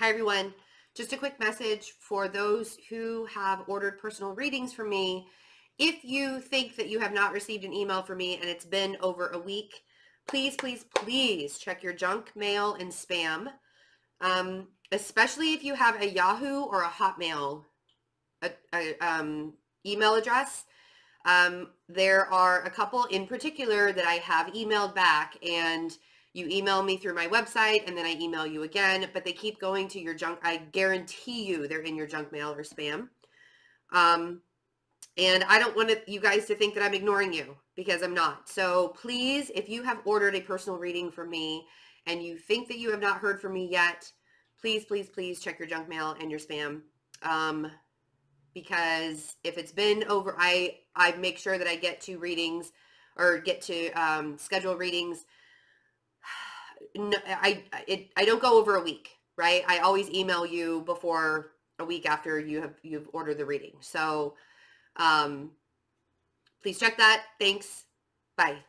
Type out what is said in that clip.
Hi everyone, just a quick message for those who have ordered personal readings from me. If you think that you have not received an email from me and it's been over a week, please, please, please check your junk mail and spam, especially if you have a Yahoo or a Hotmail email address. There are a couple in particular that I have emailed back, and you email me through my website and then I email you again, but they keep going to your junk. I guarantee you they're in your junk mail or spam. And I don't want you guys to think that I'm ignoring you, because I'm not. So please, if you have ordered a personal reading from me and you think that you have not heard from me yet, please, please, please check your junk mail and your spam. Because if it's been over, I make sure that I get to readings or get to schedule readings. No, I don't go over a week, right? I always email you before a week after you've ordered the reading. So please check that. Thanks. Bye.